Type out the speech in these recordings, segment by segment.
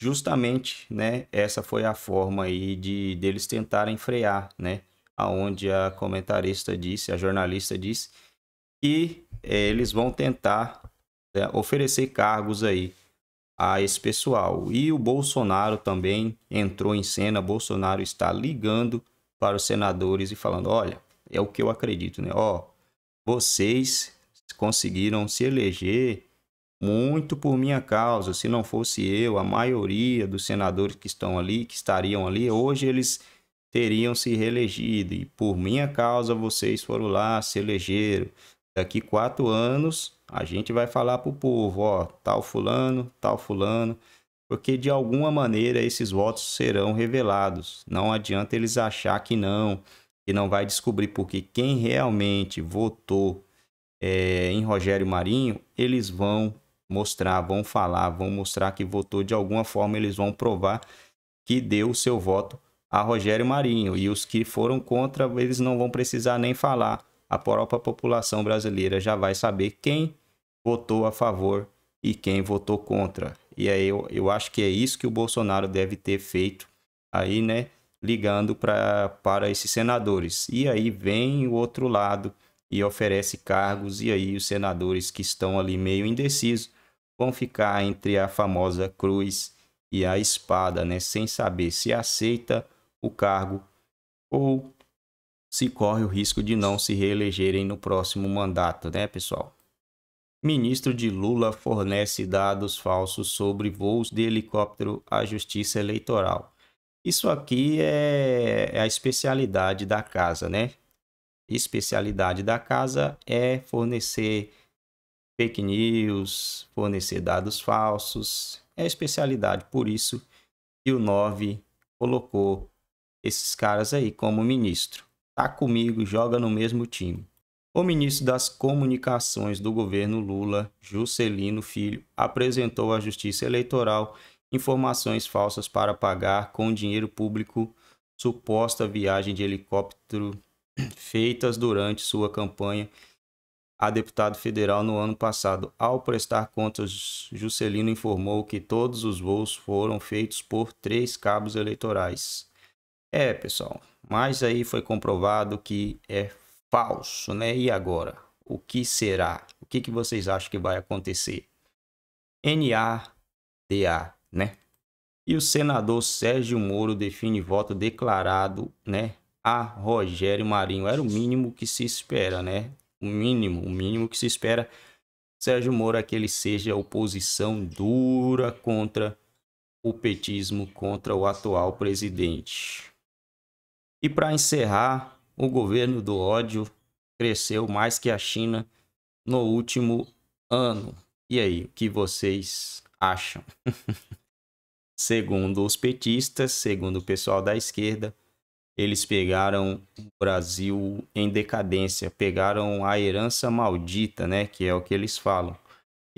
justamente, né, essa foi a forma aí de deles tentarem frear, né, aonde a comentarista disse, a jornalista disse, que eles vão tentar oferecer cargos aí a esse pessoal. E o Bolsonaro também entrou em cena. Bolsonaro está ligando para os senadores e falando, olha, é o que eu acredito, né? Ó, vocês conseguiram se eleger muito por minha causa. Se não fosse eu, a maioria dos senadores que estão ali, que estariam ali, hoje eles teriam se reelegido. E por minha causa vocês foram lá, se elegeram. Daqui 4 anos a gente vai falar para o povo, ó, tal fulano, porque de alguma maneira esses votos serão revelados. Não adianta eles achar que não vai descobrir, porque quem realmente votou em Rogério Marinho, eles vão mostrar, vão falar, vão mostrar que votou de alguma forma, eles vão provar que deu o seu voto a Rogério Marinho. E os que foram contra, eles não vão precisar nem falar. A própria população brasileira já vai saber quem votou a favor e quem votou contra. E aí eu acho que é isso que o Bolsonaro deve ter feito aí, né? Ligando para esses senadores. E aí vem o outro lado e oferece cargos, e aí os senadores que estão ali meio indecisos vão ficar entre a famosa cruz e a espada, né? Sem saber se aceita o cargo ou se corre o risco de não se reelegerem no próximo mandato, né, pessoal? Ministro de Lula fornece dados falsos sobre voos de helicóptero à Justiça Eleitoral. Isso aqui é a especialidade da casa, né? Especialidade da casa é fornecer fake news, fornecer dados falsos. É a especialidade, por isso que o 9 colocou esses caras aí como ministro. Tá comigo, joga no mesmo time. O ministro das Comunicações do governo Lula, Juscelino Filho, apresentou à Justiça Eleitoral informações falsas para pagar com dinheiro público suposta viagem de helicóptero feitas durante sua campanha a deputado federal no ano passado. Ao prestar contas, Juscelino informou que todos os voos foram feitos por 3 cabos eleitorais. É, pessoal, mas aí foi comprovado que é falso, né? E agora? O que será? O que vocês acham que vai acontecer? NADA, né? E o senador Sérgio Moro define voto declarado, né, a Rogério Marinho. Era o mínimo que se espera, né? O mínimo que se espera. Sérgio Moro é que ele seja oposição dura contra o petismo, contra o atual presidente. E para encerrar, o governo do ódio cresceu mais que a China no último ano. E aí, o que vocês acham? Segundo os petistas, segundo o pessoal da esquerda, eles pegaram o Brasil em decadência, pegaram a herança maldita, né, que é o que eles falam.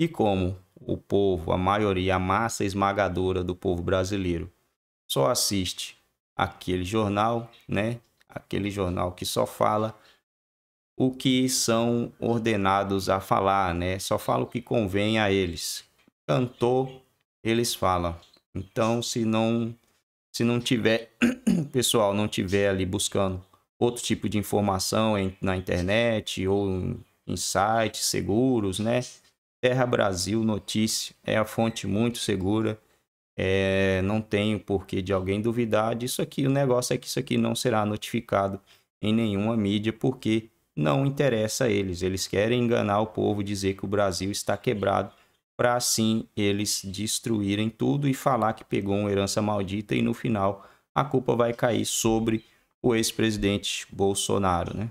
E como o povo, a maioria, a massa esmagadora do povo brasileiro só assiste aquele jornal, né? Aquele jornal que só fala o que são ordenados a falar, né? Só fala o que convém a eles. Cantou, eles falam. Então, se não tiver, pessoal, não tiver ali buscando outro tipo de informação na internet ou em sites seguros, né? Terra Brasil Notícia é a fonte muito segura. Não tenho porquê de alguém duvidar disso aqui. O negócio é que isso aqui não será notificado em nenhuma mídia, porque não interessa a eles. Eles querem enganar o povo, dizer que o Brasil está quebrado, para assim eles destruírem tudo e falar que pegou uma herança maldita, e no final a culpa vai cair sobre o ex-presidente Bolsonaro, né?